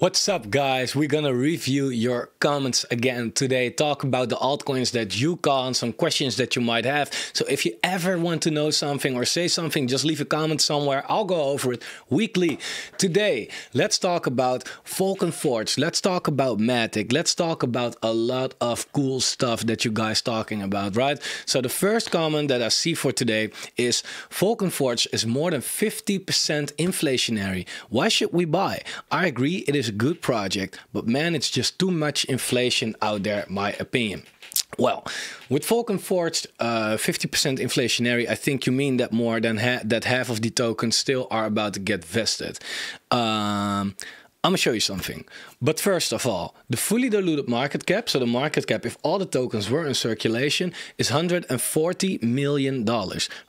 What's up, guys? We're gonna review your comments again today, talk about the altcoins that you caught and some questions that you might have. So if you ever want to know something or say something, just leave a comment somewhere. I'll go over it weekly. Today, let's talk about Falcon Forge. Let's talk about Matic. Let's talk about a lot of cool stuff that you guys talking about, right? So the first comment that I see for today is Falcon Forge is more than 50% inflationary. Why should we buy? I agree, it is good project, but man, it's just too much inflation out there, my opinion. Well, with Vulcan Forged 50% inflationary, I think you mean that more than half of the tokens still are about to get vested. I'm gonna show you something. But first of all, the fully diluted market cap, so the market cap, if all the tokens were in circulation, is $140 million,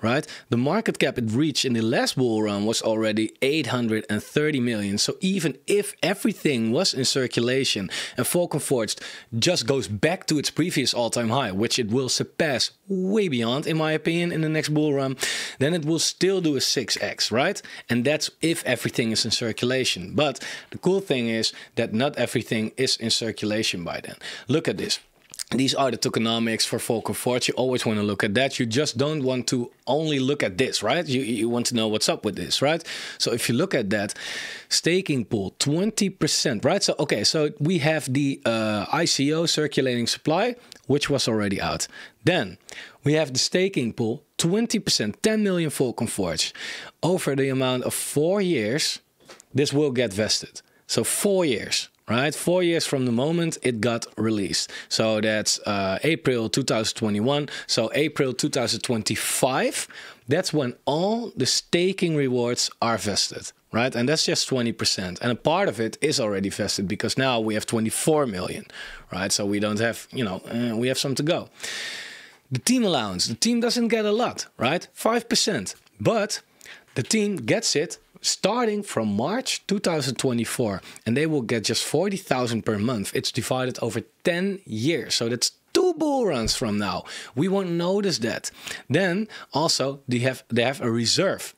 right? The market cap it reached in the last bull run was already $830 million. So even if everything was in circulation and Falcon Forged just goes back to its previous all-time high, which it will surpass way beyond, in my opinion, in the next bull run, then it will still do a 6x, right? And that's if everything is in circulation. But the cool thing is that not everything is in circulation by then. Look at this. These are the tokenomics for Vulcan Forge. You always want to look at that. You just don't want to only look at this, right? You want to know what's up with this, right? So if you look at that, staking pool, 20%, right? So, okay, so we have the ICO circulating supply, which was already out. Then we have the staking pool, 20%, 10 million Vulcan Forge. Over the amount of 4 years, this will get vested. So 4 years, right? 4 years from the moment it got released. So that's April 2021. So April 2025, that's when all the staking rewards are vested, right? And that's just 20%. And a part of it is already vested because now we have 24 million, right? So we don't have, you know, we have some to go. The team allowance, the team doesn't get a lot, right? 5%, but the team gets it starting from March 2024, and they will get just 40,000 per month. It's divided over 10 years, so that's 2 bull runs from now. We won't notice that. Then also they have a reserve,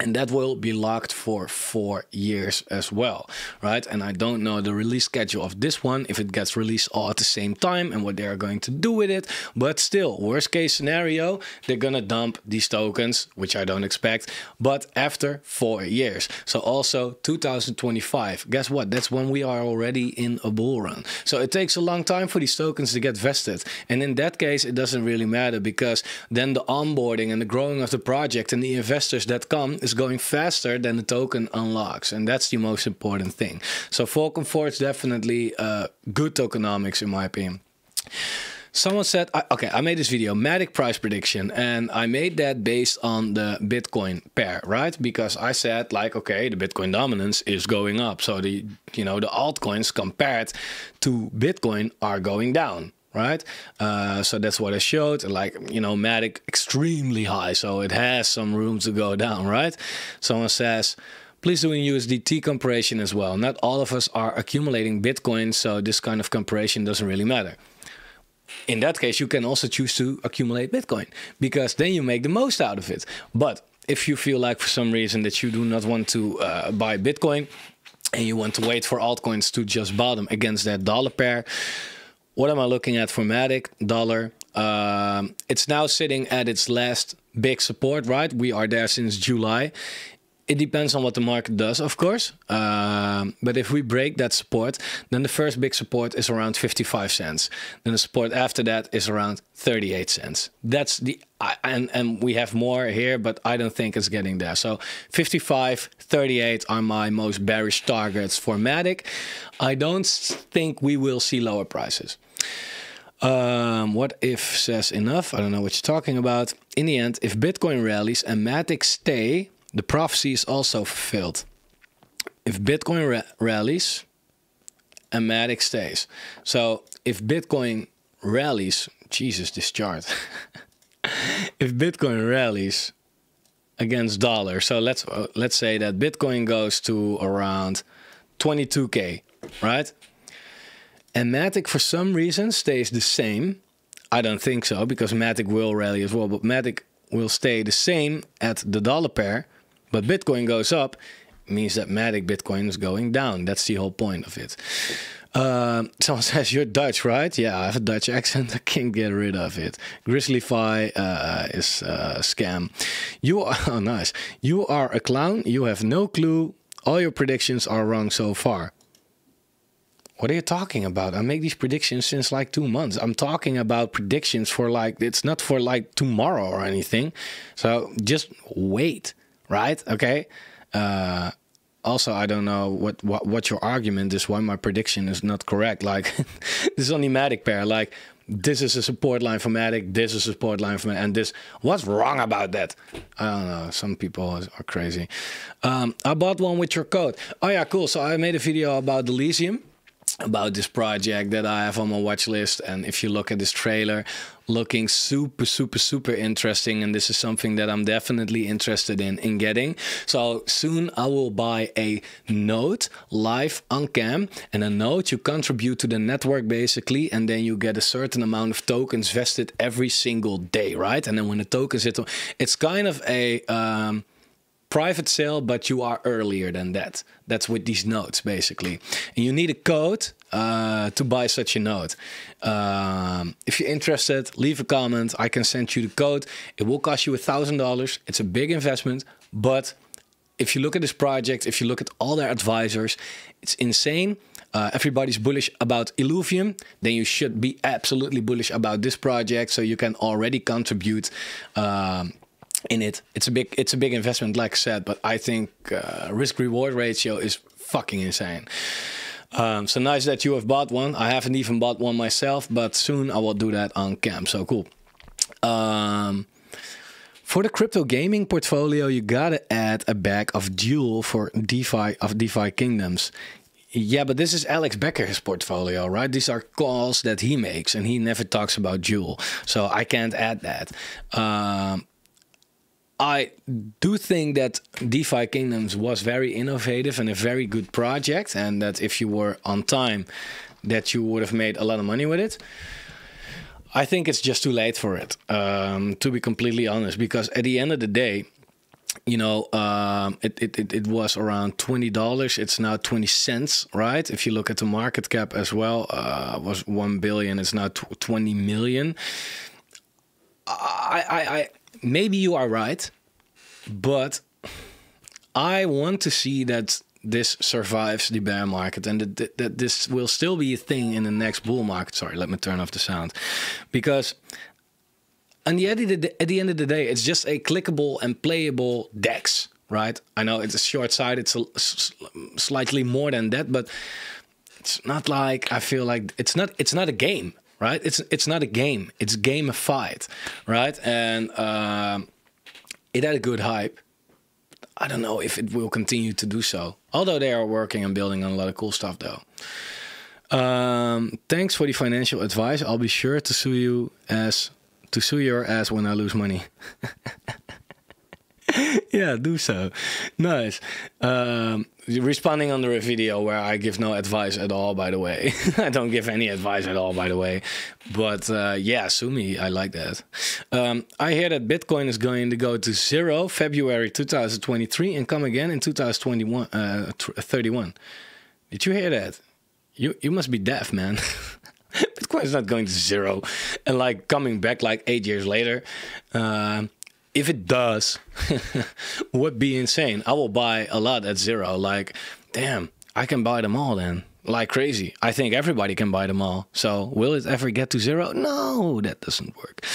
and that will be locked for 4 years as well, right? And I don't know the release schedule of this one, if it gets released all at the same time and what they are going to do with it. But still, worst case scenario, they're gonna dump these tokens, which I don't expect, but after 4 years. So also 2025, guess what? That's when we are already in a bull run. So it takes a long time for these tokens to get vested. And in that case, it doesn't really matter, because then the onboarding and the growing of the project and the investors that come is going faster than the token unlocks, and that's the most important thing. So Vulcan Forge definitely good tokenomics in my opinion. Someone said, okay, I made this video, Matic price prediction, and I made that based on the Bitcoin pair, right? Because I said, like, okay, the Bitcoin dominance is going up, so the, you know, the altcoins compared to Bitcoin are going down, right? So that's what I showed, like, you know, Matic extremely high, so it has some room to go down, right? Someone says, please do a USDT comparison as well. Not all of us are accumulating Bitcoin, so this kind of comparison doesn't really matter. In that case, you can also choose to accumulate Bitcoin, because then you make the most out of it. But if you feel like for some reason that you do not want to buy Bitcoin, and you want to wait for altcoins to just bottom against that dollar pair, what am I looking at for Matic? Dollar. It's now sitting at its last big support, right? We are there since July. It depends on what the market does, of course. But if we break that support, then the first big support is around 55 cents. Then the support after that is around 38 cents. That's the, and we have more here, but I don't think it's getting there. So 55, 38 are my most bearish targets for Matic. I don't think we will see lower prices. What if says enough? I don't know what you're talking about. In the end, if Bitcoin rallies and Matic stay, the prophecy is also fulfilled. If Bitcoin rallies and Matic stays. So if Bitcoin rallies, Jesus, this chart. If Bitcoin rallies against dollar, so let's say that Bitcoin goes to around 22K, right? And Matic for some reason stays the same. I don't think so, because Matic will rally as well, but Matic will stay the same at the dollar pair, but Bitcoin goes up. means that Matic Bitcoin is going down. That's the whole point of it. Someone says, you're Dutch, right? Yeah, I have a Dutch accent. I can't get rid of it. Grizzlyfy is a scam. You are, oh, nice. You are a clown. You have no clue. All your predictions are wrong so far. What are you talking about? I make these predictions since like 2 months. I'm talking about predictions for like, it's not for like tomorrow or anything. So just wait, right? Okay. Also, I don't know what your argument is, why my prediction is not correct. Like, this is only Matic pair. Like, this is a support line for Matic, this is a support line for Matic, and this. What's wrong about that? I don't know. Some people are crazy. I bought one with your code. Oh, yeah, cool. So I made a video about Delysium, about this project that I have on my watch list. And if you look at this trailer, looking super, super, super interesting. And this is something that I'm definitely interested in getting. So soon I will buy a node live on cam. And a node, you contribute to the network basically. And then you get a certain amount of tokens vested every single day, right? And then when the tokens hit, it's kind of a... private sale, but you are earlier than that. That's with these nodes, basically. And you need a code to buy such a node. If you're interested, leave a comment. I can send you the code. It will cost you $1,000. It's a big investment. But if you look at this project, if you look at all their advisors, it's insane. Everybody's bullish about Illuvium, then you should be absolutely bullish about this project. So you can already contribute in it. It's a big investment, like I said, but I think risk reward ratio is fucking insane. So nice that you have bought one. I haven't even bought one myself, but soon I will do that on camp. So cool. For the crypto gaming portfolio, you gotta add a bag of Jewel for DeFi Kingdoms. Yeah, but this is Alex Becker's portfolio, right? These are calls that he makes, and he never talks about Jewel, so I can't add that. I do think that DeFi Kingdoms was very innovative and a very good project, and that if you were on time, that you would have made a lot of money with it. I think it's just too late for it, to be completely honest, because at the end of the day, you know, it was around $20. It's now 20 cents, right? If you look at the market cap as well, was 1 billion. It's now 20 million. Maybe you are right, but I want to see that this survives the bear market and that this will still be a thing in the next bull market. Sorry, let me turn off the sound. Because at the end of the day, it's just a clickable and playable DEX, right? I know it's a short side, it's slightly more than that, but it's not like, I feel like it's not a game. Right, it's not a game. It's gamified, right? And it had a good hype. I don't know if it will continue to do so. Although they are working and building on a lot of cool stuff, though. Thanks for the financial advice. I'll be sure to sue your ass when I lose money. Yeah, do so. Nice. Responding under a video where I give no advice at all, by the way. I don't give any advice at all, by the way. But yeah, sue me. I like that. I hear that Bitcoin is going to go to zero February 2023 and come again in 2021, 31. Did you hear that? You must be deaf, man. Bitcoin is not going to zero and like coming back like 8 years later. If it does, would be insane. I will buy a lot at zero. Like, damn, I can buy them all then. Like crazy. I think everybody can buy them all. So will it ever get to zero? No, that doesn't work.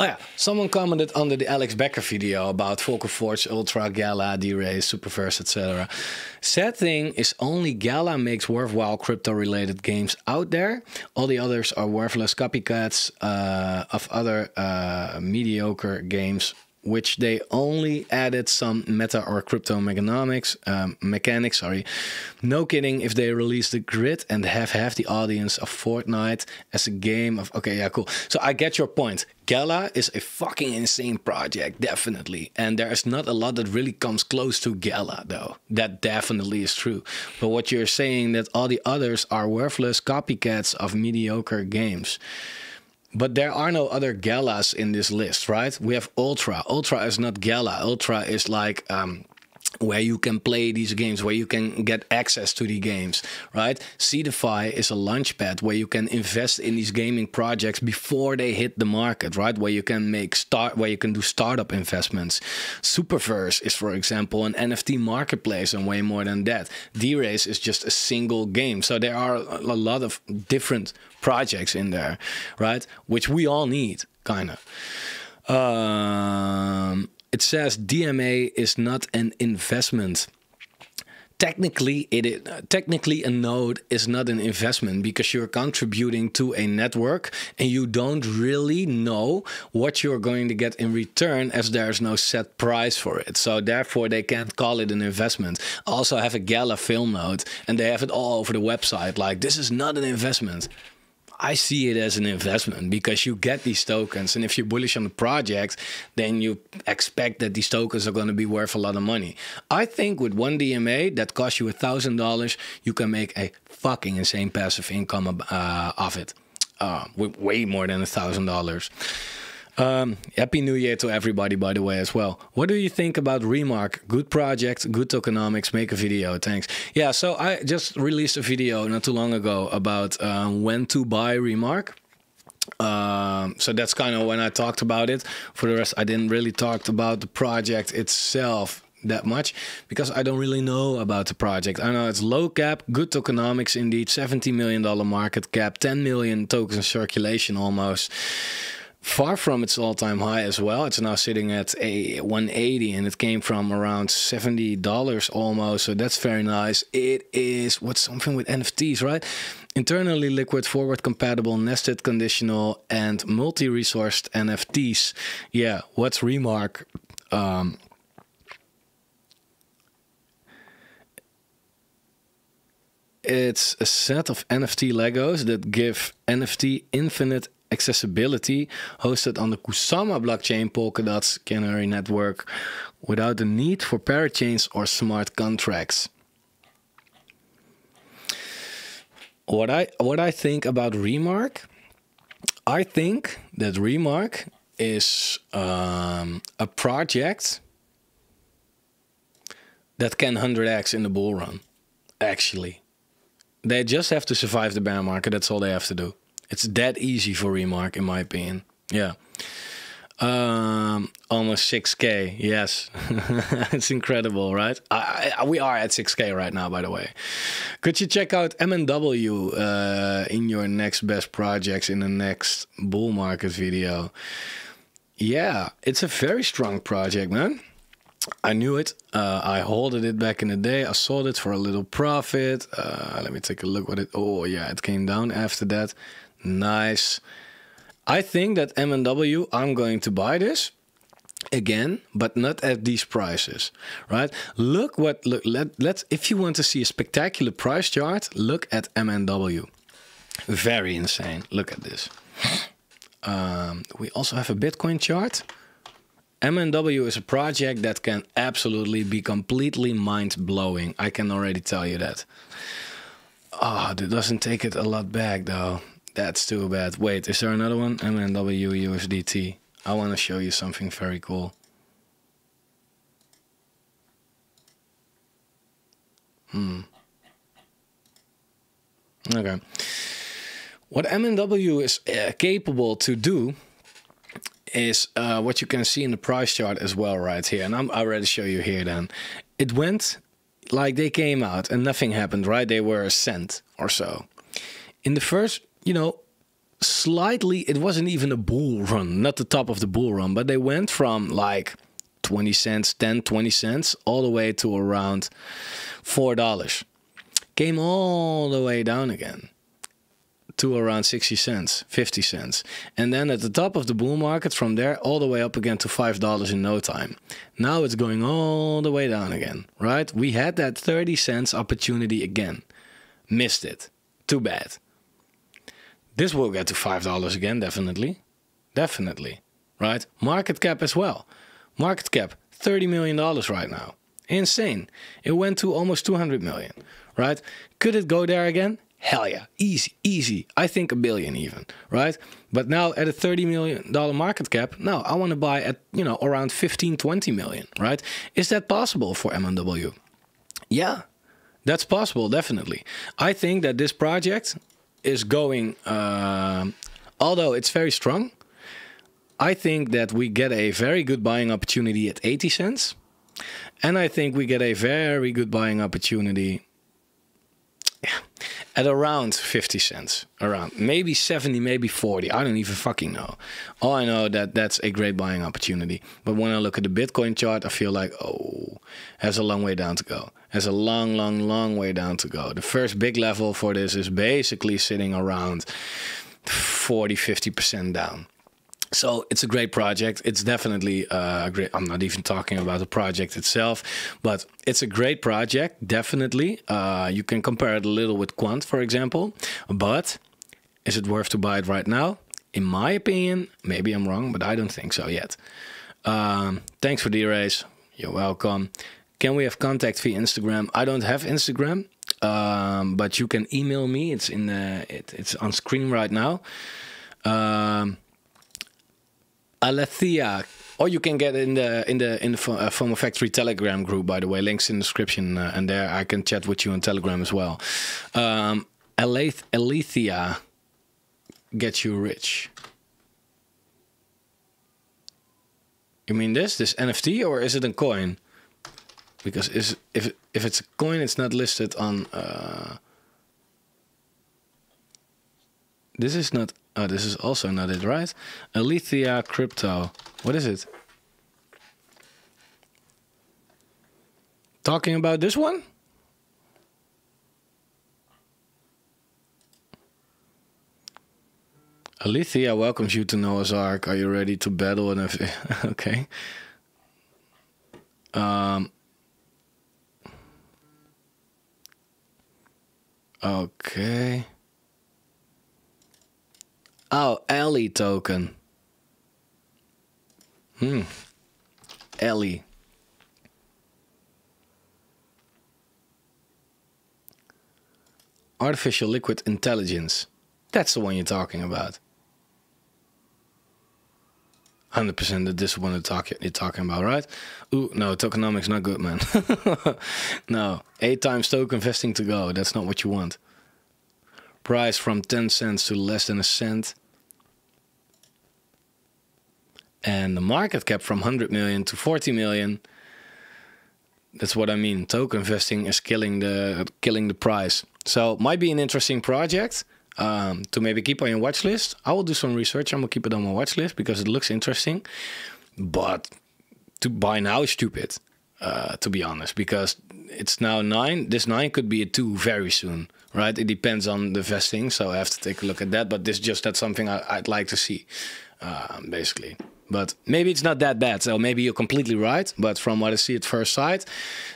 Oh yeah, someone commented under the Alex Becker video about Falcon Forge, Ultra, Gala, D-Race, Superverse, etc. Sad thing is only Gala makes worthwhile crypto-related games out there. All the others are worthless copycats of other mediocre games, which they only added some meta or crypto mechanics. Sorry, no kidding. If they release the grid and have half the audience of Fortnite as a game of, okay, yeah, cool. So I get your point. Gala is a fucking insane project, definitely. And there is not a lot that really comes close to Gala, though. That definitely is true. But what you're saying that all the others are worthless copycats of mediocre games. But there are no other Galas in this list, right? We have Ultra. Ultra is not Gala. Ultra is like where you can play these games, where you can get access to the games, right? Seedify is a launchpad where you can invest in these gaming projects before they hit the market, right? Where you can make do startup investments. Superverse is, for example, an NFT marketplace and way more than that. D-Race is just a single game. So there are a lot of different projects in there, right? Which we all need, kind of. It says DMA is not an investment. Technically, it is, technically a node is not an investment because you're contributing to a network and you don't really know what you're going to get in return as there's no set price for it. So therefore, they can't call it an investment. I also have a Gala film node and they have it all over the website. Like, this is not an investment. I see it as an investment because you get these tokens, and if you're bullish on the project, then you expect that these tokens are going to be worth a lot of money. I think with one DMA that costs you $1,000, you can make a fucking insane passive income of it, with way more than $1,000. Happy New Year to everybody, by the way, as well. What do you think about Remark? Good project, good tokenomics, make a video, thanks. Yeah, so I just released a video not too long ago about when to buy Remark. So that's kind of when I talked about it. For the rest, I didn't really talk about the project itself that much because I don't really know about the project. I know it's low cap, good tokenomics indeed, $70 million market cap, 10 million tokens in circulation almost. Far from its all-time high as well. It's now sitting at a 180, and it came from around $70 almost, so that's very nice. It is what's something with NFTs, right? Internally liquid, forward compatible, nested conditional, and multi-resourced NFTs. Yeah, what's Remark? It's a set of NFT Legos that give NFT infinite accessibility, hosted on the Kusama blockchain, Polkadot's Canary network, without the need for parachains or smart contracts. What I think about Remark, I think that Remark is a project that can 100x in the bull run. Actually, they just have to survive the bear market. That's all they have to do. It's that easy for Remark, in my opinion. Yeah. Almost 6K, yes. It's incredible, right? We are at 6K right now, by the way. Could you check out MNW in your next best projects in the next bull market video? Yeah, it's a very strong project, man. I knew it. I holded it back in the day. I sold it for a little profit. Let me take a look what it... Oh, yeah, it came down after that. Nice. I think that MNW, I'm going to buy this again, but not at these prices, right? Look what... Look, let's, if you want to see a spectacular price chart, look at MNW. Very insane. Look at this. We also have a Bitcoin chart. MNW is a project that can absolutely be completely mind-blowing. I can already tell you that. Ah, oh, it doesn't take it a lot back, though. That's too bad. Wait, is there another one? MNW USDT. I want to show you something very cool. Okay. What MNW is capable to do is what you can see in the price chart as well right here. And I'm already show you here then. It went like they came out and nothing happened, right? They were a cent or so. In the first, you know, slightly, it wasn't even a bull run, not the top of the bull run, but they went from like 20 cents, 10, 20 cents, all the way to around $4. Came all the way down again to around 60 cents, 50 cents. And then at the top of the bull market, from there, all the way up again to $5 in no time. Now it's going all the way down again, right? We had that 30 cents opportunity again. Missed it. Too bad. This will get to $5 again, definitely. Definitely, right? Market cap as well. Market cap, $30 million right now. Insane. It went to almost 200 million, right? Could it go there again? Hell yeah, easy, easy. I think $1 billion even, right? But now at a $30 million market cap, no, I want to buy at, you know, around 15, 20 million, right? Is that possible for MNW? Yeah, that's possible, definitely. I think that this project is going, although it's very strong, I think that we get a very good buying opportunity at 80 cents. And I think we get a very good buying opportunity at around 50 cents, around maybe 70, maybe 40. I don't even fucking know. All I know that that's a great buying opportunity. But when I look at the Bitcoin chart, I feel like, oh, has a long way down to go. Has a long, long, long way down to go. The first big level for this is basically sitting around 40, 50% down. So it's a great project. It's definitely a great, I'm not even talking about the project itself, but it's a great project, definitely. You can compare it a little with Quant, for example. But is it worth to buy it right now? In my opinion, maybe I'm wrong, but I don't think so yet. Thanks for D-Race. You're welcome. Can we have contact via Instagram? I don't have Instagram, but you can email me. It's in the, it's on screen right now. Alethea, or you can get in the Fomo Factory Telegram group, by the way. Links in the description, and there I can chat with you on Telegram as well. Alethea, get you rich. You mean this NFT, or is it a coin? Because if it's a coin, it's not listed on. This is not. Oh, this is also not it, right? Alethea Crypto. What is it? Talking about this one? Alethea welcomes you to Noah's Ark. Are you ready to battle? Okay. Okay. Oh, Ellie token. Ellie. Artificial liquid intelligence. That's the one you're talking about. 100% that this one you're talking about, right? Ooh, no, tokenomics not good, man. No, 8 times token vesting to go. That's not what you want. Price from 10 cents to less than a cent. And the market cap from 100 million to 40 million. That's what I mean. Token vesting is killing the price. So might be an interesting project to maybe keep on your watch list. I will do some research. I'm going to keep it on my watch list because it looks interesting. But to buy now is stupid, to be honest, because it's now 9. This 9 could be a 2 very soon. Right, it depends on the vesting, so I have to take a look at that. But this just that's something I'd like to see, basically. But maybe it's not that bad. So maybe you're completely right. But from what I see at first sight,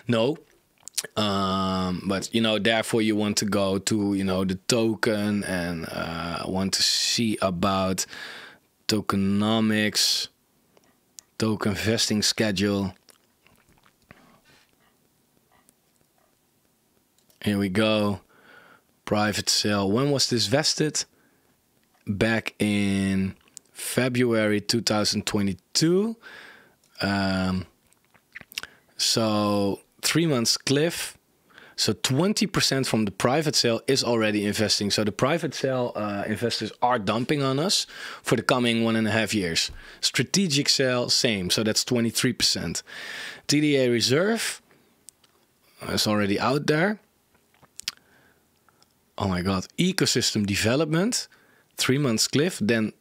no. But you know, therefore you want to go to, you know, the token and want to see about tokenomics, token vesting schedule. Here we go. Private sale. When was this vested? Back in February 2022. So 3 months cliff. So 20% from the private sale is already investing. So the private sale investors are dumping on us for the coming 1.5 years. Strategic sale, same. So that's 23%. TDA reserve is already out there. Oh my God, ecosystem development, 3 months cliff, then,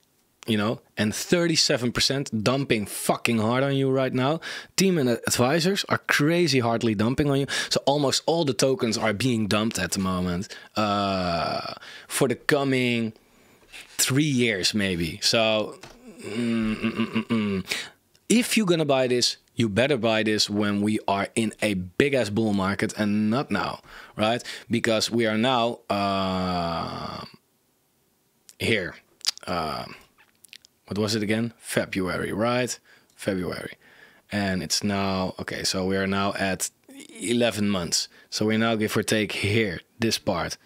you know, and 37% dumping fucking hard on you right now. Team and advisors are crazy hardly dumping on you. So almost all the tokens are being dumped at the moment for the coming 3 years maybe. So if you're going to buy this, you better buy this when we are in a big-ass bull market and not now, right? Because we are now here. What was it again? February, right? February. And it's now, okay, so we are now at 11 months. So we're now, give or take, here, this part,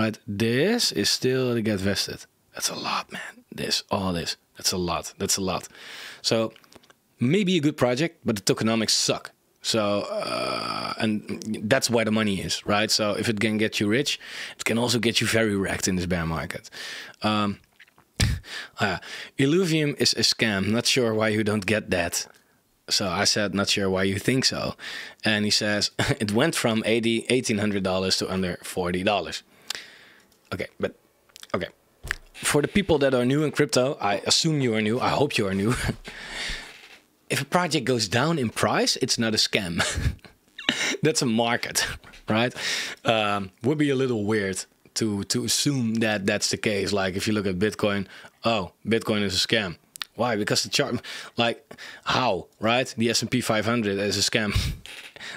right? This is still to get vested. That's a lot, man. This, all this, that's a lot. That's a lot. So maybe a good project, but the tokenomics suck. So, and that's why the money is, right? So if it can get you rich, it can also get you very wrecked in this bear market. Illuvium is a scam. Not sure why you don't get that. So I said, not sure why you think so. And he says, it went from $1,800 to under $40. Okay, but, okay. For the people that are new in crypto, I assume you are new, I hope you are new. If a project goes down in price, it's not a scam. That's a market, right? Would be a little weird to assume that that's the case. Like if you look at Bitcoin, oh, Bitcoin is a scam. Why? Because the chart, like how, right? The S&P 500 is a scam.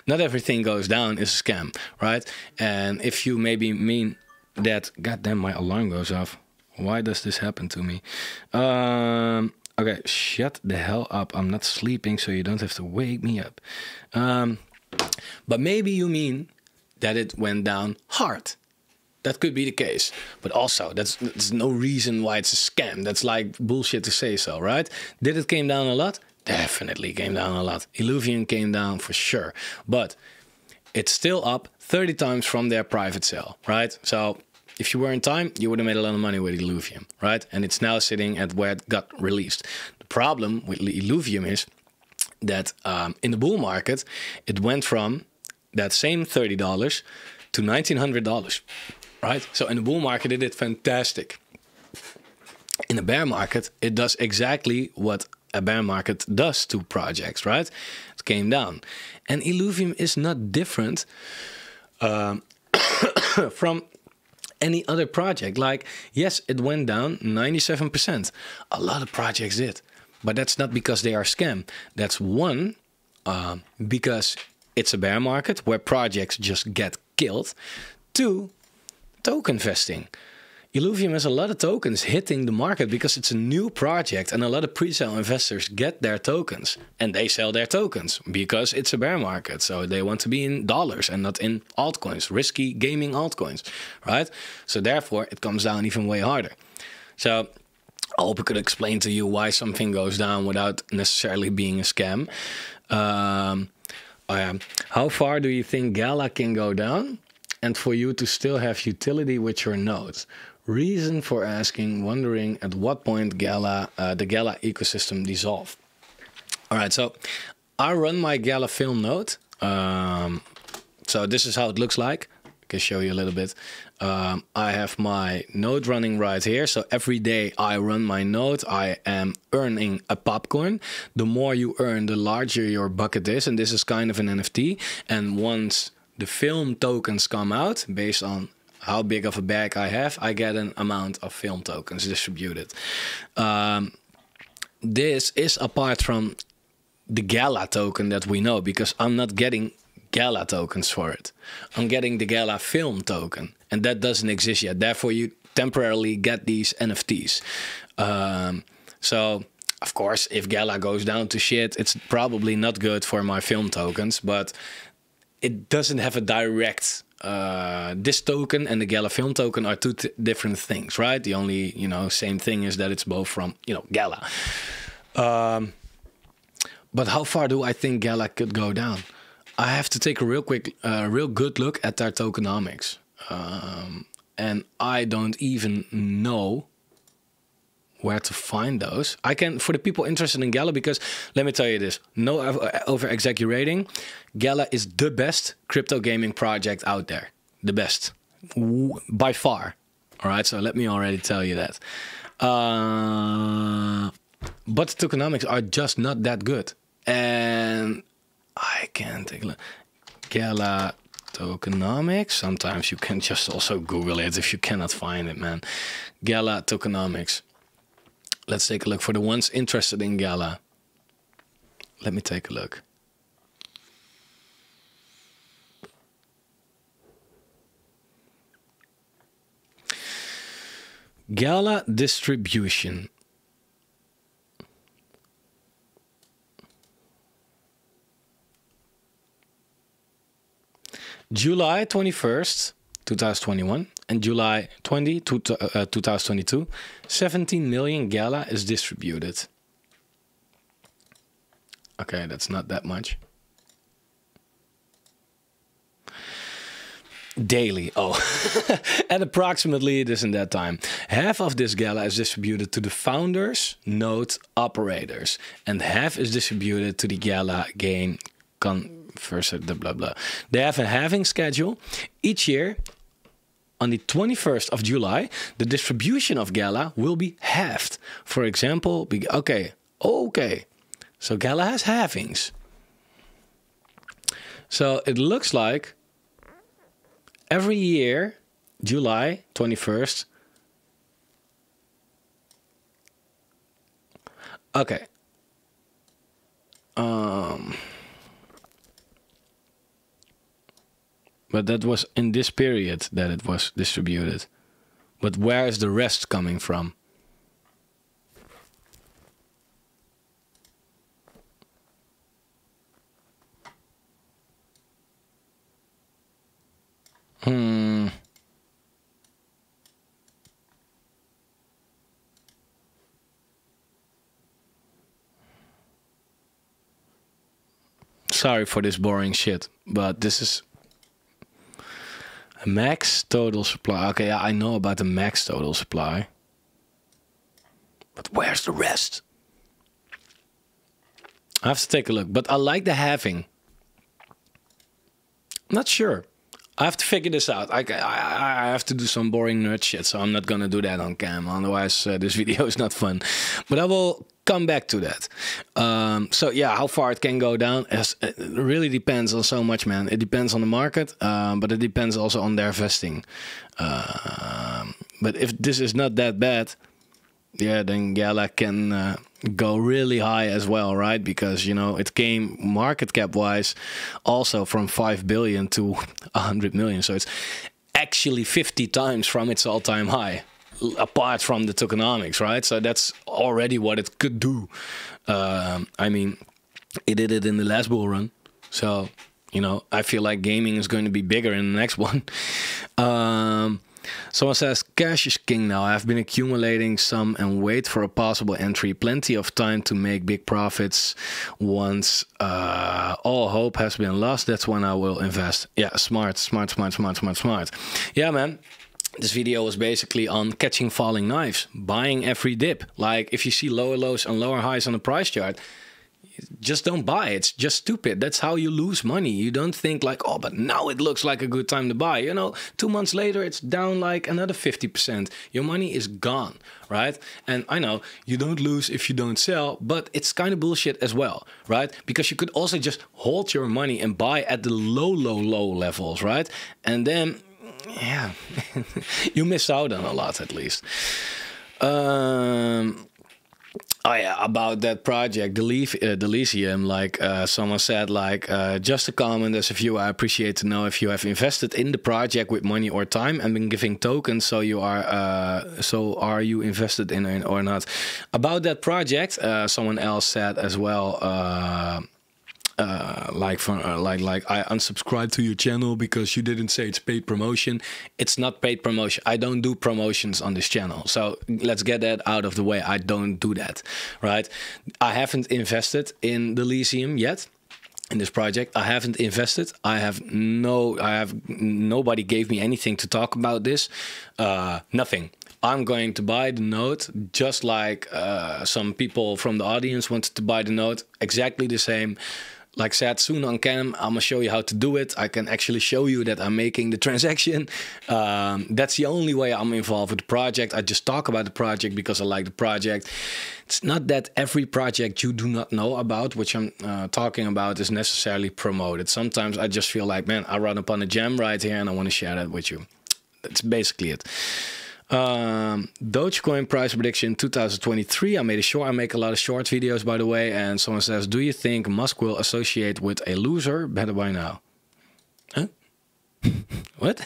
Not everything goes down is a scam, right? And if you maybe mean that, goddamn, my alarm goes off. Why does this happen to me? Okay, shut the hell up. I'm not sleeping, so you don't have to wake me up. But maybe you mean that it went down hard. That could be the case. But also, that's no reason why it's a scam. That's like bullshit to say so, right? Did it came down a lot? Definitely came down a lot. Illuvium came down for sure. But it's still up 30 times from their private sale, right? So if you were in time, you would have made a lot of money with Illuvium, right? And it's now sitting at where it got released. The problem with Illuvium is that in the bull market, it went from that same $30 to $1,900, right? So in the bull market, it did fantastic. In the bear market, it does exactly what a bear market does to projects, right? It came down. And Illuvium is not different from any other project. Like, yes, it went down 97%. A lot of projects did, but that's not because they are scam. That's one, because it's a bear market where projects just get killed. Two, token vesting. Illuvium has a lot of tokens hitting the market because it's a new project, and a lot of pre-sale investors get their tokens and they sell their tokens because it's a bear market. So they want to be in dollars and not in altcoins, risky gaming altcoins, right? So therefore it comes down even way harder. So I hope I could explain to you why something goes down without necessarily being a scam. How far do you think Gala can go down and for you to still have utility with your nodes? Reason for asking, wondering at what point Gala, the Gala ecosystem dissolved. All right, so I run my Gala film node. So this is how it looks like. I can show you a little bit. I have my node running right here. So every day I run my node, I am earning a popcorn. The more you earn, the larger your bucket is. And this is kind of an NFT. And once the film tokens come out, based on how big of a bag I have, I get an amount of film tokens distributed. This is apart from the Gala token that we know, because I'm not getting Gala tokens for it. I'm getting the Gala film token, and that doesn't exist yet. Therefore, you temporarily get these NFTs. So, of course, if Gala goes down to shit, it's probably not good for my film tokens, but it doesn't have a direct, this token and the Gala film token are two different things, right? The only, you know, same thing is that it's both from, you know, Gala. But how far do I think Gala could go down? I have to take a real quick, real good look at their tokenomics. And I don't even know where to find those. I can, for the people interested in Gala, because let me tell you this, no over-exaggerating, Gala is the best crypto gaming project out there. The best, by far. All right, so let me already tell you that. But the tokenomics are just not that good. And I can't take a look. Gala tokenomics, sometimes you can just also Google it if you cannot find it, man. Gala tokenomics. Let's take a look for the ones interested in Gala. Let me take a look. Gala distribution. July 21st, 2021. and July 20, 2022, 17 million Gala is distributed. Okay, that's not that much. Daily, oh, at approximately this and that time. Half of this Gala is distributed to the founders, node operators, and half is distributed to the Gala game converser, the blah blah. They have a halving schedule. Each year, on the 21st of July, the distribution of Gala will be halved. For example, okay, so Gala has halvings. So it looks like every year, July 21st. Okay. But that was in this period that it was distributed. But where is the rest coming from? Sorry for this boring shit, but this is a max total supply. Okay, I know about the max total supply, but where's the rest? I have to take a look, but I like the halving. Not sure. I have to figure this out. I have to do some boring nerd shit, so I'm not gonna do that on cam. Otherwise, this video is not fun. But I will come back to that. So yeah, how far it can go down is, it really depends on so much, man. It depends on the market, but it depends also on their vesting. But if this is not that bad, yeah, then Gala can go really high as well, right? Because, you know, it came market cap wise also from 5 billion to 100 million. So it's actually 50 times from its all-time high, apart from the tokenomics, right? So that's already what it could do. I mean, it did it in the last bull run. So, you know, I feel like gaming is going to be bigger in the next one. Someone says, cash is king now. I've been accumulating some and wait for a possible entry. Plenty of time to make big profits once all hope has been lost. That's when I will invest. Yeah, smart. Yeah, man. This video was basically on catching falling knives, buying every dip. Like if you see lower lows and lower highs on the price chart, just don't buy. It's just stupid. That's how you lose money. You don't think like, oh, but now it looks like a good time to buy. You know, 2 months later, it's down like another 50%. Your money is gone, right? And I know you don't lose if you don't sell, but it's kind of bullshit as well, right? Because you could also just hold your money and buy at the low levels, right? And then, yeah, you miss out on a lot at least. Oh yeah, about that project, Delysium, like someone said, like, just a comment as a viewer, I appreciate to know if you have invested in the project with money or time and been giving tokens, so you are you invested in it or not. About that project, someone else said as well, like I unsubscribed to your channel because you didn't say it's paid promotion. It's not paid promotion. I don't do promotions on this channel, so let's get that out of the way. I don't do that, right? I haven't invested in the Elysium yet. In this project, I haven't invested. Nobody gave me anything to talk about this. Nothing. I'm going to buy the node, just like some people from the audience wanted to buy the node. Exactly the same. Like said, soon on cam, I'm gonna show you how to do it. I can actually show you that I'm making the transaction. That's the only way I'm involved with the project. I just talk about the project because I like the project. It's not that every project you do not know about, which I'm talking about, is necessarily promoted. Sometimes I just feel like, man, I run upon a gem right here and I want to share that with you. That's basically it. Dogecoin price prediction 2023. I made a short. I make a lot of short videos, by the way. And someone says, "Do you think Musk will associate with a loser? Better by now." Huh? What?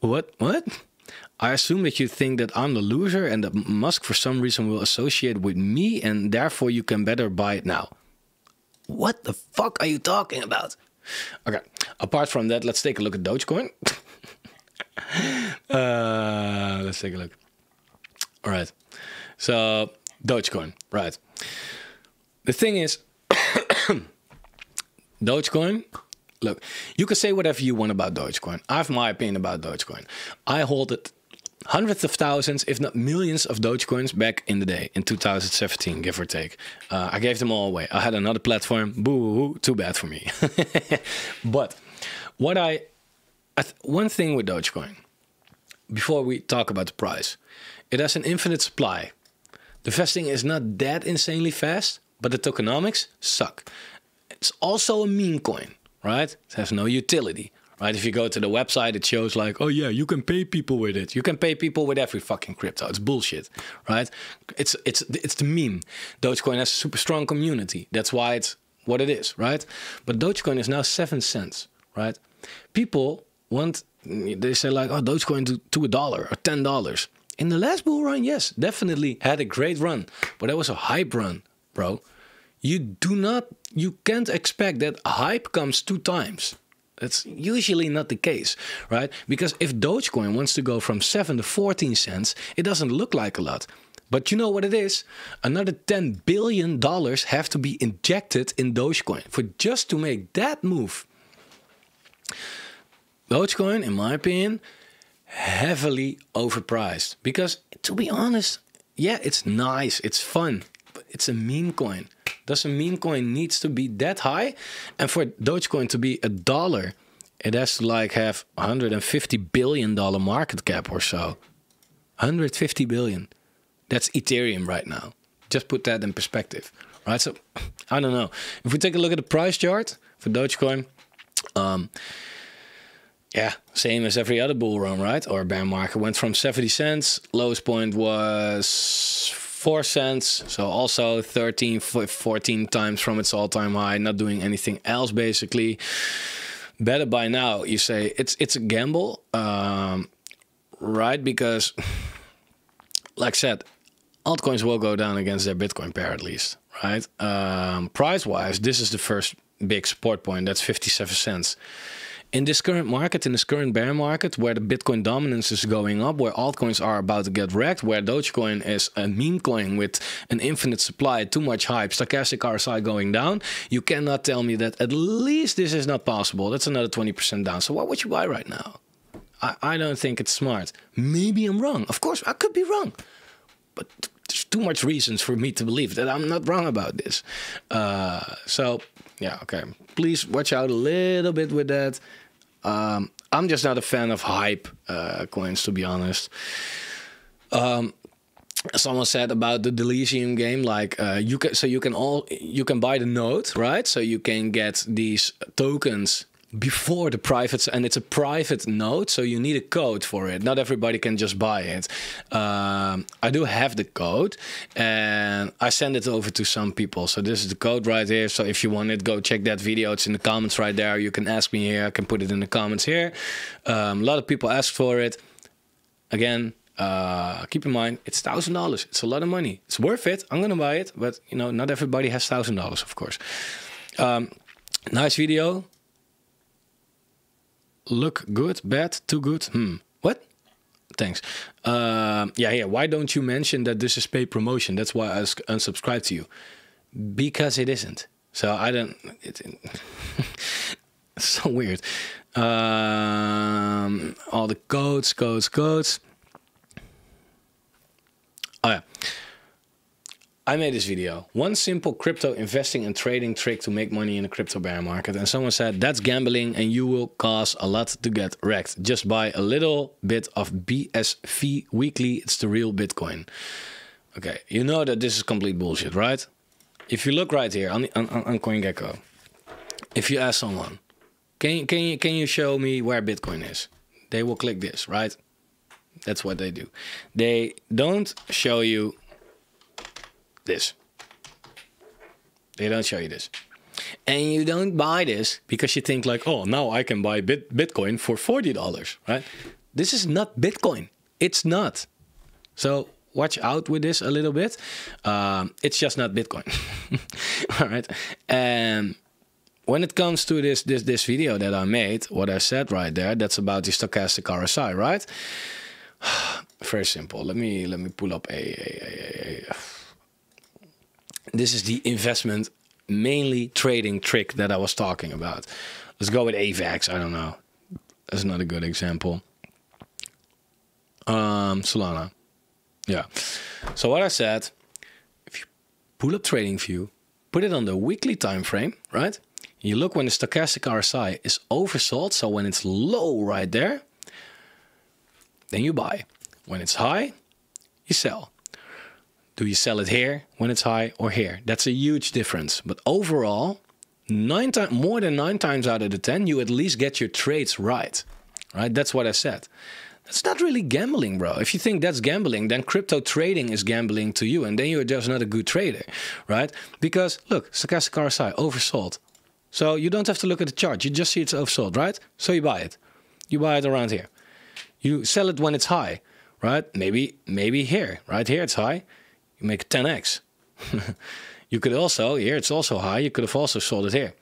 What? What? I assume that you think that I'm the loser and that Musk, for some reason, will associate with me, and therefore you can better buy it now. What the fuck are you talking about? Okay. Apart from that, let's take a look at Dogecoin. Let's take a look. All right. So Dogecoin, right. The thing is, Dogecoin, look, you can say whatever you want about Dogecoin. I have my opinion about Dogecoin. I hold it hundreds of thousands, if not millions of Dogecoins back in the day, in 2017, give or take. I gave them all away. I had another platform. Boo, too bad for me. But what one thing with Dogecoin, before we talk about the price, it has an infinite supply. The vesting is not that insanely fast, but the tokenomics suck. It's also a meme coin, right? It has no utility, right? If you go to the website, it shows like, oh yeah, you can pay people with it. You can pay people with every fucking crypto. It's bullshit, right? It's the meme. Dogecoin has a super strong community. That's why it's what it is, right? But Dogecoin is now 7 cents, right? People want, they say like, oh, Dogecoin to $1 or $10. In the last bull run, yes, definitely had a great run, but that was a hype run, bro. You can't expect that hype comes 2 times. That's usually not the case, right? Because if Dogecoin wants to go from 7 to 14 cents, it doesn't look like a lot. But you know what it is? Another $10 billion have to be injected in Dogecoin for just to make that move. Dogecoin, in my opinion, heavily overpriced, because to be honest, yeah, it's nice, it's fun, but it's a meme coin. Does a meme coin needs to be that high? And for Dogecoin to be $1, it has to like have $150 billion market cap or so. 150 billion. That's Ethereum right now. Just put that in perspective, right? So I don't know. If we take a look at the price chart for Dogecoin, yeah, same as every other bull run, right? Or bear market, went from 70 cents. Lowest point was 4 cents. So also 13, 14 times from its all-time high, not doing anything else, basically. Better by now, you say. It's a gamble, right? Because, like I said, altcoins will go down against their Bitcoin pair at least, right? Price-wise, this is the first big support point. That's 57 cents. In this current market, in this current bear market, where the Bitcoin dominance is going up, where altcoins are about to get wrecked, where Dogecoin is a meme coin with an infinite supply, too much hype, stochastic RSI going down, you cannot tell me that at least this is not possible. That's another 20% down. So what would you buy right now? I don't think it's smart. Maybe I'm wrong. Of course, I could be wrong. But there's too much reasons for me to believe that I'm not wrong about this. So, yeah, okay. Please watch out a little bit with that. I'm just not a fan of hype coins, to be honest. Someone said about the Delysium game, like you can buy the node, right? So you can get these tokens before the privates, and it's a private node, so you need a code for it. Not everybody can just buy it. I do have the code, and I send it over to some people. So this is the code right here. So if you want it, go check that video. It's in the comments right there. You can ask me here. I can put it in the comments here. A lot of people ask for it. Again, keep in mind, it's $1,000. It's a lot of money. It's worth it. I'm gonna buy it, but you know, not everybody has $1,000, of course. Nice video. Look good, bad, too good, What? Thanks. Yeah, why don't you mention that this is paid promotion? That's why I unsubscribed to you. Because it isn't. So I don't... It's so weird. All the codes. Oh yeah. I made this video. One simple crypto investing and trading trick to make money in a crypto bear market. And someone said, that's gambling and you will cause a lot to get wrecked. Just buy a little bit of BSV weekly. It's the real Bitcoin. Okay, you know that this is complete bullshit, right? If you look right here on CoinGecko, if you ask someone, can you show me where Bitcoin is? They will click this, right? That's what they do. They don't show you this. They don't show you this, and you don't buy this because you think like, oh, now I can buy Bitcoin for $40, right? This is not Bitcoin. It's not. So watch out with this a little bit. It's just not Bitcoin. All right. when it comes to this video that I made, what I said right there, that's about the stochastic RSI, right? Very simple. Let me pull up a This is the investment mainly trading trick that I was talking about. Let's go with AVAX. I don't know. That's not a good example. Solana. Yeah. So what I said, if you pull up Trading View, put it on the weekly time frame, right? You look when the stochastic RSI is oversold, so when it's low right there, then you buy. When it's high, you sell. Do you sell it here when it's high or here? That's a huge difference. But overall, more than nine times out of the 10, you at least get your trades right. Right? That's what I said. That's not really gambling, bro. If you think that's gambling, then crypto trading is gambling to you, and then you're just not a good trader, right? Because look, stochastic RSI oversold. So you don't have to look at the chart. You just see it's oversold, right? So you buy it. You buy it around here. You sell it when it's high, right? Maybe here, right? Here it's high. You make 10x. You could also, here it's also high. You could have also sold it here.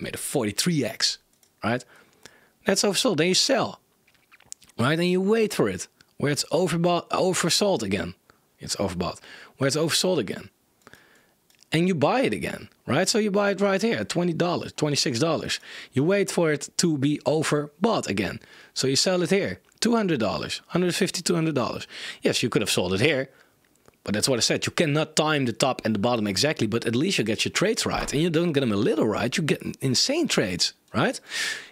Made a 43x, right? That's oversold. Then you sell, right? And you wait for it. Where it's oversold again. It's overbought. Where it's oversold again. And you buy it again, right? So you buy it right here, $20, $26. You wait for it to be overbought again. So you sell it here, $200, $150, $200. Yes, you could have sold it here. But that's what I said. You cannot time the top and the bottom exactly, but at least you get your trades right. And you don't get them a little right. You get insane trades, right?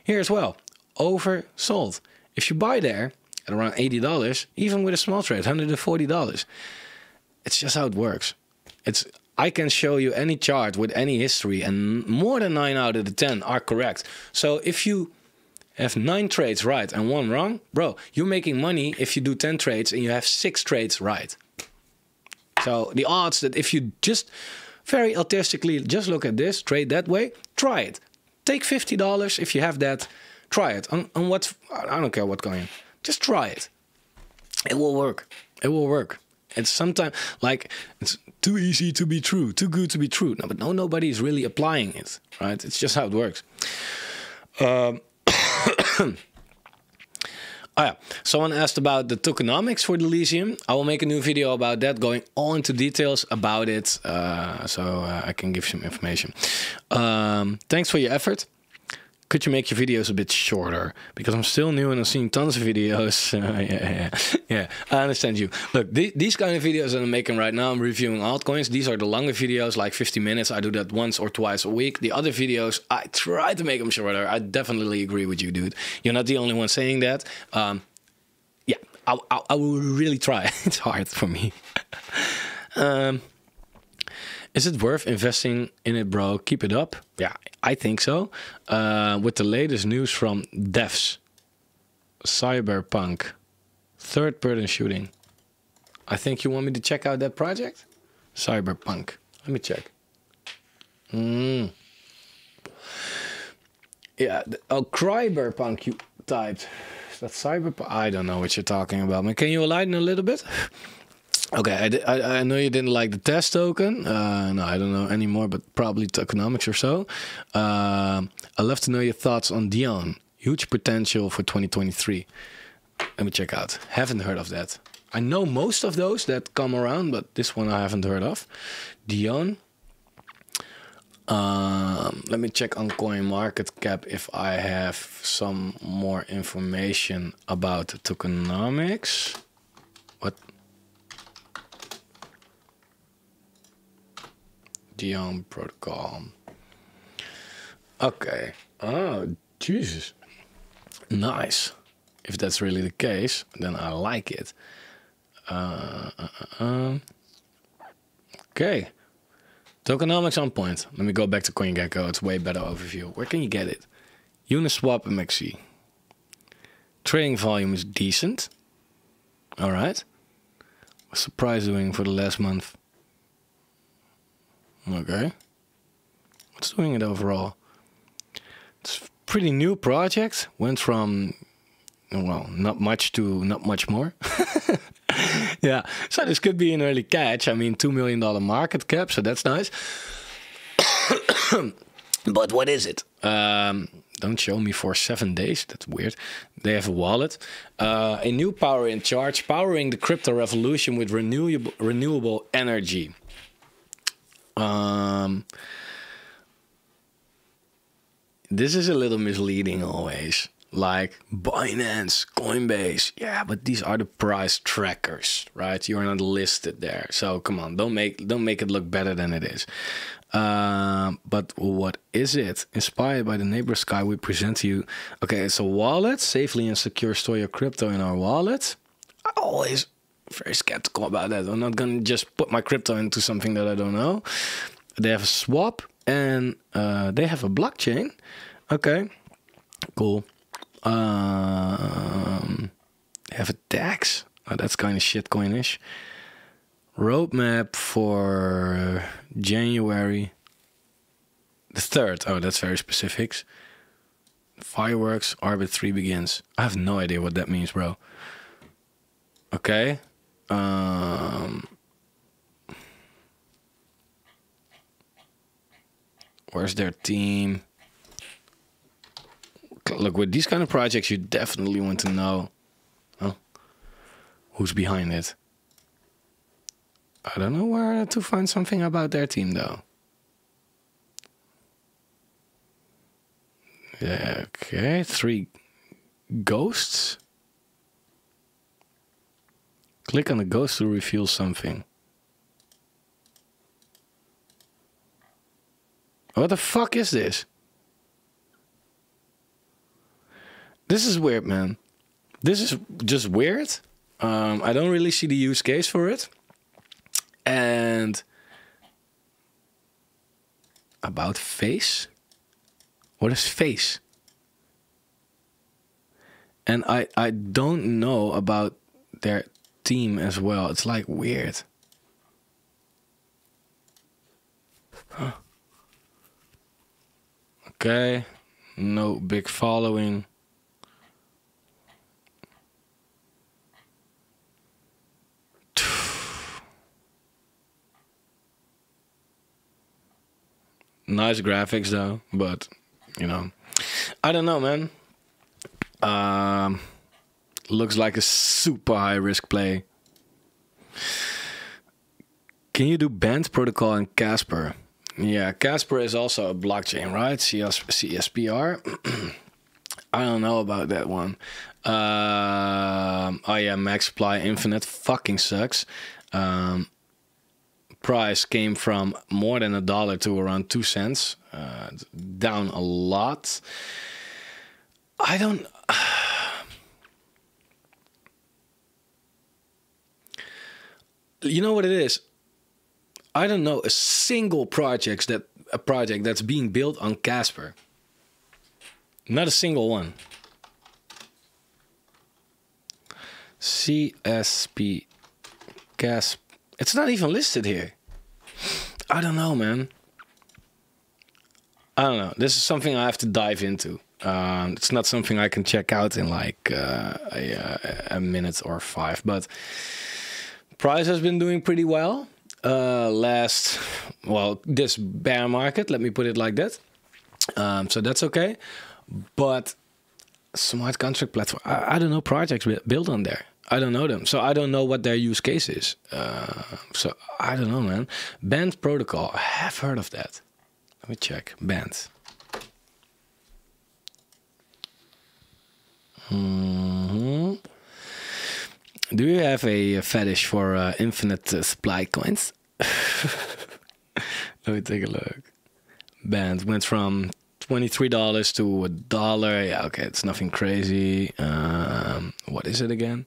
Here as well, oversold. If you buy there at around $80, even with a small trade, $140, it's just how it works. It's... I can show you any chart with any history, and more than 9 out of the 10 are correct. So if you have 9 trades right and 1 wrong, bro, you're making money if you do 10 trades and you have 6 trades right. So the odds that if you just very altruistically just look at this, trade that way, try it. Take $50 if you have that, try it. On what, I don't care what coin, just try it. It will work. It will work. It's sometimes like it's too easy to be true, too good to be true. No, but no, nobody is really applying it, right? It's just how it works. Someone asked about the tokenomics for the Elysium. I will make a new video about that, going all into details about it, so I can give some information. Thanks for your effort. Could you make your videos a bit shorter? Because I'm still new and I'm seeing tons of videos. Yeah, I understand you. Look, these kind of videos that I'm making right now, I'm reviewing altcoins. These are the longer videos, like 50 minutes. I do that once or twice a week. The other videos, I try to make them shorter. I definitely agree with you, dude. You're not the only one saying that. Yeah, I will really try. It's hard for me. Is it worth investing in it, bro? Keep it up. Yeah, I think so. With the latest news from devs, Cyberpunk, third-person shooting. I think you want me to check out that project? Cyberpunk. Let me check. Yeah, oh, Cryberpunk you typed. Is that Cyberpunk? I don't know what you're talking about, man. Can you enlighten a little bit? Okay, I know you didn't like the test token. No, I don't know anymore, but probably tokenomics or so. I'd love to know your thoughts on Dione. Huge potential for 2023. Let me check out. Haven't heard of that. I know most of those that come around, but this one I haven't heard of. Dione. Let me check on CoinMarketCap if I have some more information about tokenomics. What? Band Protocol. Okay. Oh, Jesus. Nice. If that's really the case, then I like it. Okay. Tokenomics on point. Let me go back to CoinGecko. It's way better overview. Where can you get it? Uniswap MXC. Trading volume is decent. All right. What's the price doing for the last month? Okay. What's doing it overall? It's a pretty new project. Went from, well, not much to not much more. Yeah. So this could be an early catch. I mean, $2 million market cap. So that's nice. But what is it? Don't show me for 7 days. That's weird. They have a wallet. A new power in charge, powering the crypto revolution with renewable energy. This is a little misleading always. Like Binance, Coinbase. Yeah, but these are the price trackers, right? You are not listed there. So come on, don't make it look better than it is. But what is it? Inspired by the neighbor sky, we present to you. Okay, it's a wallet. Safely and secure, store your crypto in our wallet. I always very skeptical about that. I'm not gonna just put my crypto into something that I don't know. They have a swap and they have a blockchain. Okay, cool. They have a DEX. Oh, that's kind of shitcoin-ish. Roadmap for January the 3rd. Oh, that's very specifics. Fireworks, Arbit 3 begins. I have no idea what that means, bro. Okay. Where's their team? Look, with these kind of projects, you definitely want to know who's behind it. I don't know where to find something about their team, though. Yeah, okay, 3 ghosts. Click on the ghost to reveal something. What the fuck is this? This is weird, man. This is just weird. I don't really see the use case for it. And about face? What is face? And I don't know about their team as well. It's like weird. Huh. Okay. No big following. Nice graphics though, but you know, I don't know, man. Looks like a super high risk play. Can you do Band Protocol and Casper? Yeah, Casper is also a blockchain, right? CSPR. I don't know about that one. Oh yeah, Maxply Infinite fucking sucks. Price came from more than $1 to around 2 cents, down a lot. I don't you know what it is? I don't know a single project that's being built on Casper. Not a single one. CSP Casper. It's not even listed here. I don't know, man. I don't know. This is something I have to dive into. It's not something I can check out in like a minute or 5. But price has been doing pretty well. This bear market, let me put it like that. So that's okay. But smart contract platform, I don't know projects built on there. I don't know them, so I don't know what their use case is. So I don't know, man. Band Protocol, I have heard of that. Let me check. Band. Mm-hmm. Do you have a fetish for infinite supply coins? Let me take a look. Band went from $23 to $1. Yeah, okay, it's nothing crazy. What is it again?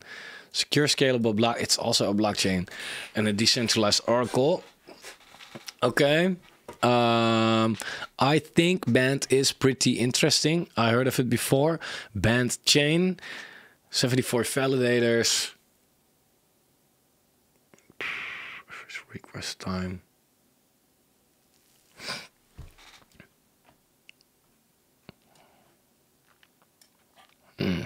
Secure, scalable block. It's also a blockchain and a decentralized oracle. Okay. I think Band is pretty interesting. I heard of it before. Band chain, 74 validators. Request time. Mm.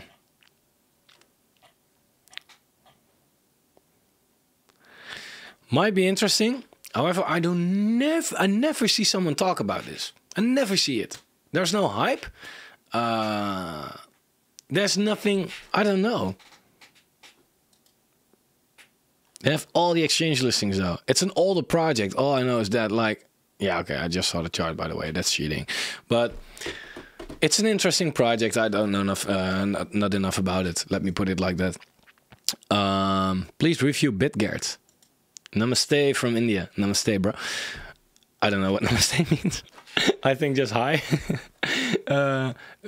Might be interesting. However, I never see someone talk about this. I never see it. There's no hype. There's nothing, I don't know. They have all the exchange listings though. It's an older project. All I know is that, like, yeah, okay, I just saw the chart, by the way. That's cheating. But it's an interesting project. I don't know enough, not enough about it. Let me put it like that. Please review Bitgert. Namaste from India. Namaste, bro. I don't know what namaste means. I think just hi.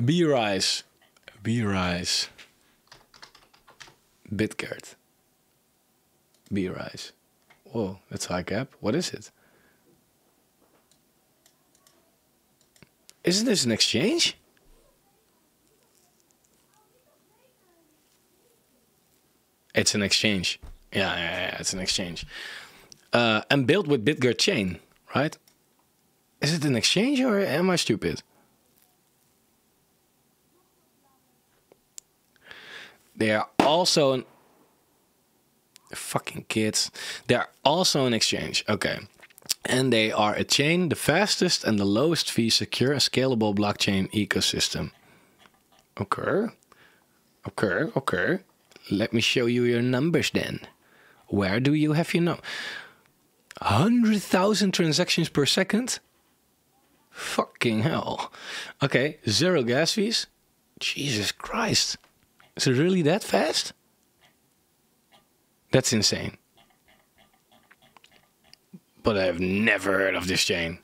B-Rise. B-Rise. Bitgert. B-Rise. Whoa, that's high cap. What is it? Isn't this an exchange? It's an exchange. Yeah, it's an exchange. And built with Bitgert chain, right? Is it an exchange or am I stupid? They are also an... Fucking kids. They are also an exchange. Okay. And they are a chain, the fastest and the lowest fee, secure and scalable blockchain ecosystem. Okay. Okay, okay. Let me show you your numbers then. Where do you have your number? 100,000 transactions per second? Fucking hell. Okay, zero gas fees? Jesus Christ. Is it really that fast? That's insane. But I have never heard of this chain.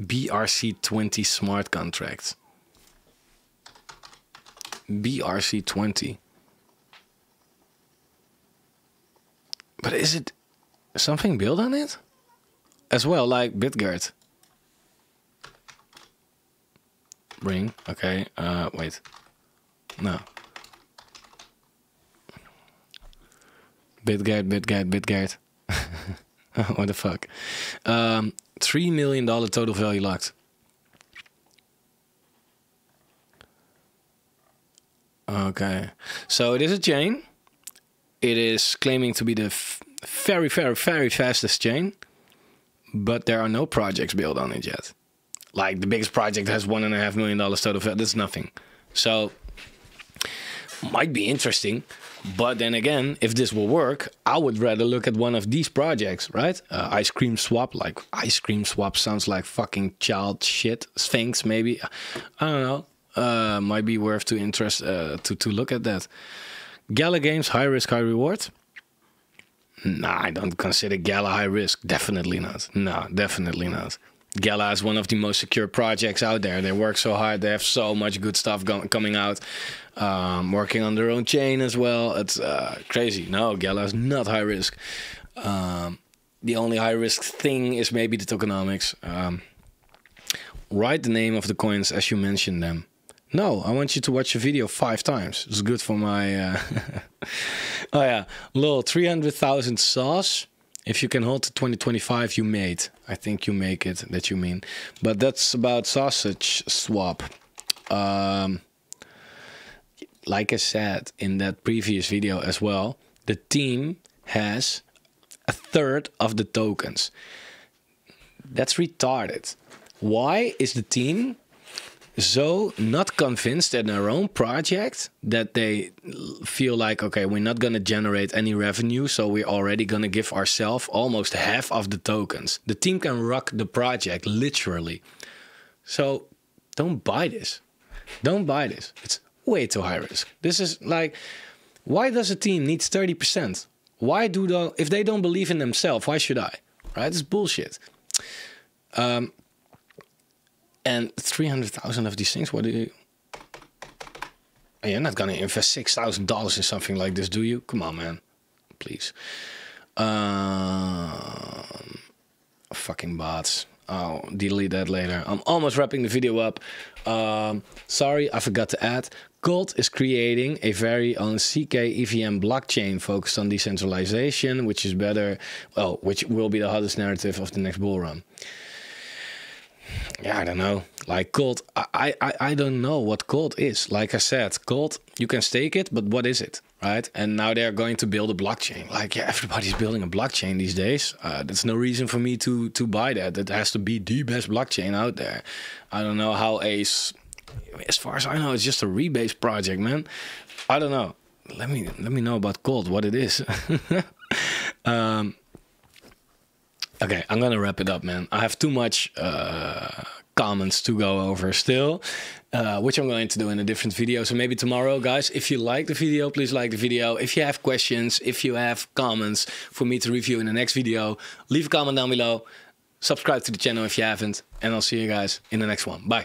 BRC20 smart contracts. BRC20. But is it something built on it? As well, like Bitgert. Ring, okay, wait. No. Bitgert, Bitgert, Bitgert. What the fuck? $3 million total value locked. Okay. So it is a chain. It is claiming to be the very, very, very fastest chain. But there are no projects built on it yet. Like the biggest project has $1.5 million total value. That's nothing. So might be interesting. But then again, if this will work, I would rather look at one of these projects, right? Ice Cream Swap, like Ice Cream Swap sounds like fucking child shit. Sphinx, maybe. I don't know. Might be worth to interest to look at that. Gala Games, high risk, high reward. Nah, I don't consider Gala high risk. Definitely not. No, definitely not. Gala is one of the most secure projects out there. They work so hard. They have so much good stuff coming out. Working on their own chain as well. It's crazy. No, Gala is not high risk. The only high risk thing is maybe the tokenomics. Write the name of the coins as you mention them. No, I want you to watch the video 5 times. It's good for my... oh yeah, lol, 300,000 sauce. If you can hold to 2025, you made. I think you make it, that you mean. But that's about Sausage Swap. Like I said in that previous video as well, the team has 1/3 of the tokens. That's retarded. Why is the team so not convinced in their own project that they feel like, okay, we're not going to generate any revenue, so we're already going to give ourselves almost half of the tokens. The team can rock the project, literally. So don't buy this. Don't buy this. It's way too high risk. This is like, why does a team need 30%? Why do they, if they don't believe in themselves, why should I? Right? It's bullshit. And 300,000 of these things, what do you... You're not going to invest $6,000 in something like this, do you? Come on, man. Please. Fucking bots. I'll delete that later. I'm almost wrapping the video up. Sorry, I forgot to add. Colt is creating a very own CK EVM blockchain focused on decentralization, which is better... Well, which will be the hottest narrative of the next bull run. Yeah, I don't know. Like Colt, I don't know what Colt is. Like I said, Colt, you can stake it, but what is it? right? And now they're going to build a blockchain. Like, yeah, everybody's building a blockchain these days. That's no reason for me to buy that. It has to be the best blockchain out there. I don't know how Ace, as far as I know, it's just a rebase project, man. I don't know. Let me know about Colt, what it is. Okay, I'm gonna wrap it up, man. I have too much comments to go over still, which I'm going to do in a different video. So maybe tomorrow, guys. If you like the video, please like the video. If you have questions, if you have comments for me to review in the next video, leave a comment down below. Subscribe to the channel if you haven't, and I'll see you guys in the next one. Bye.